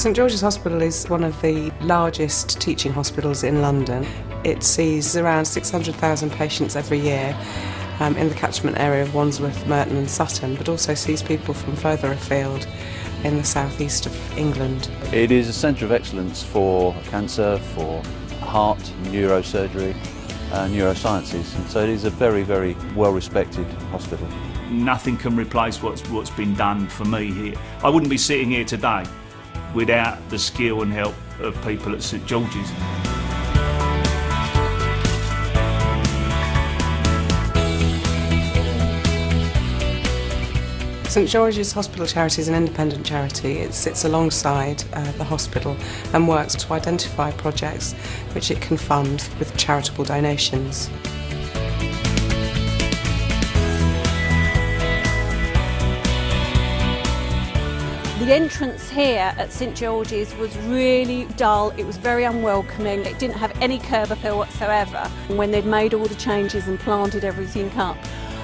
St George's Hospital is one of the largest teaching hospitals in London. It sees around 600,000 patients every year in the catchment area of Wandsworth, Merton and Sutton, but also sees people from further afield in the southeast of England. It is a centre of excellence for cancer, for heart, neurosurgery, neurosciences, and so it is a very, very well-respected hospital. Nothing can replace what's been done for me here. I wouldn't be sitting here today without the skill and help of people at St George's. St George's Hospital Charity is an independent charity. It sits alongside the hospital and works to identify projects which it can fund with charitable donations. The entrance here at St George's was really dull. It was very unwelcoming. It didn't have any curb appeal whatsoever. And when they'd made all the changes and planted everything up,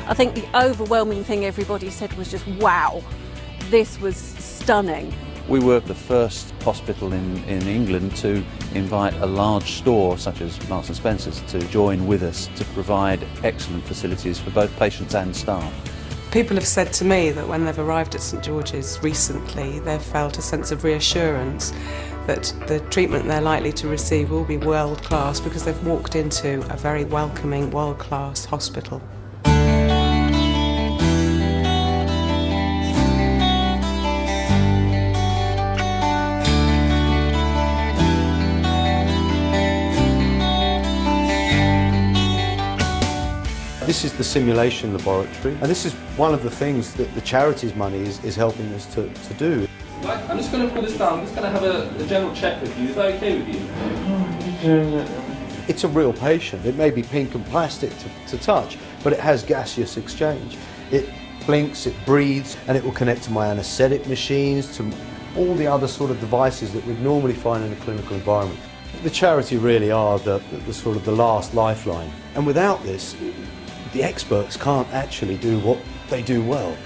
I think the overwhelming thing everybody said was just, wow, this was stunning. We were the first hospital in England to invite a large store such as Marks & Spencer's to join with us to provide excellent facilities for both patients and staff. People have said to me that when they've arrived at St George's recently, they've felt a sense of reassurance that the treatment they're likely to receive will be world-class, because they've walked into a very welcoming, world-class hospital. This is the simulation laboratory, and this is one of the things that the charity's money is helping us to do. I'm just going to put this down, I'm just going to have a general check with you. Is that okay with you? It's a real patient. It may be pink and plastic to touch, but it has gaseous exchange. It blinks, it breathes, and it will connect to my anaesthetic machines, to all the other sort of devices that we'd normally find in a clinical environment. The charity really are the sort of the last lifeline, and without this, the experts can't actually do what they do well.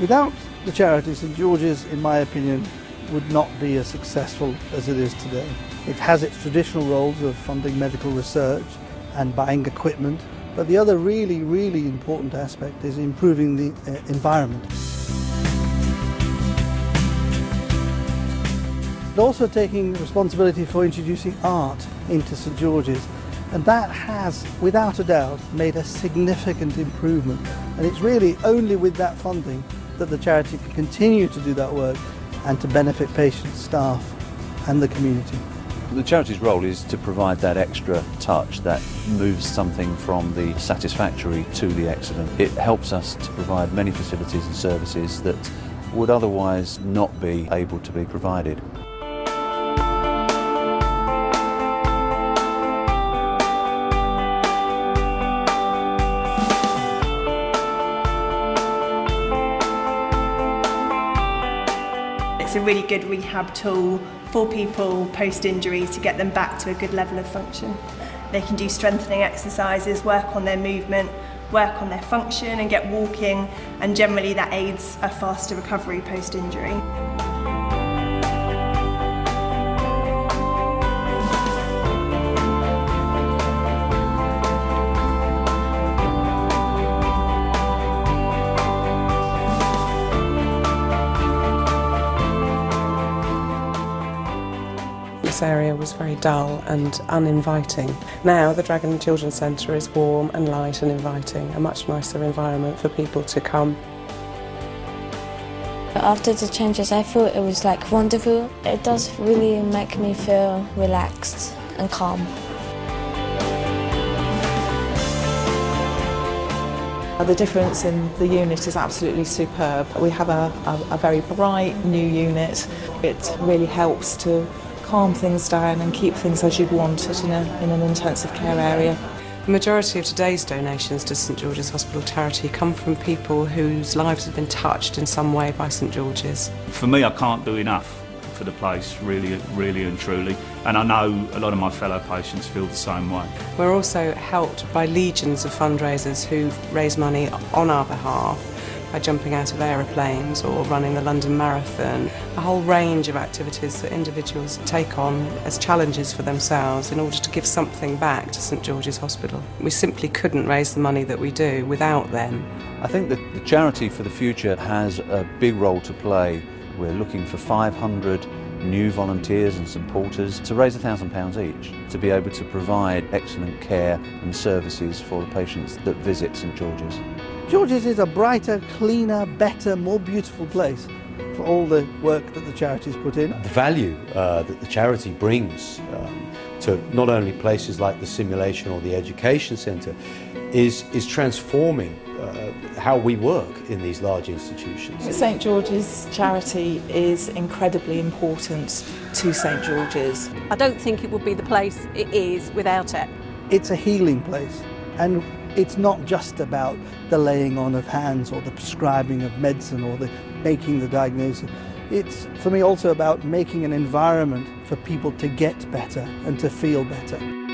Without the charity, St George's, in my opinion, would not be as successful as it is today. It has its traditional roles of funding medical research and buying equipment, but the other really, really important aspect is improving the environment. And also taking responsibility for introducing art into St George's. And that has, without a doubt, made a significant improvement. And it's really only with that funding that the charity can continue to do that work and to benefit patients, staff and the community. The charity's role is to provide that extra touch that moves something from the satisfactory to the excellent. It helps us to provide many facilities and services that would otherwise not be able to be provided. It's a really good rehab tool for people post-injuries to get them back to a good level of function. They can do strengthening exercises, work on their movement, work on their function and get walking, and generally that aids a faster recovery post-injury. This area was very dull and uninviting. Now the Dragon Children's Centre is warm and light and inviting, a much nicer environment for people to come. After the changes, I thought it was like wonderful. It does really make me feel relaxed and calm. The difference in the unit is absolutely superb. We have a very bright new unit. It really helps to calm things down and keep things as you'd want it in an intensive care area. The majority of today's donations to St George's Hospital Charity come from people whose lives have been touched in some way by St George's. For me, I can't do enough for the place, really and truly, and I know a lot of my fellow patients feel the same way. We're also helped by legions of fundraisers who raise money on our behalf by jumping out of aeroplanes or running the London Marathon, a whole range of activities that individuals take on as challenges for themselves in order to give something back to St George's Hospital. We simply couldn't raise the money that we do without them. I think that the Charity for the Future has a big role to play. We're looking for 500 new volunteers and supporters to raise £1,000 each to be able to provide excellent care and services for the patients that visit St George's. George's is a brighter, cleaner, better, more beautiful place for all the work that the charity's put in. The value that the charity brings to not only places like the simulation or the education centre is transforming how we work in these large institutions. St George's Charity is incredibly important to St George's. I don't think it would be the place it is without it. It's a healing place, and it's not just about the laying on of hands or the prescribing of medicine or the making the diagnosis. It's, for me, also about making an environment for people to get better and to feel better.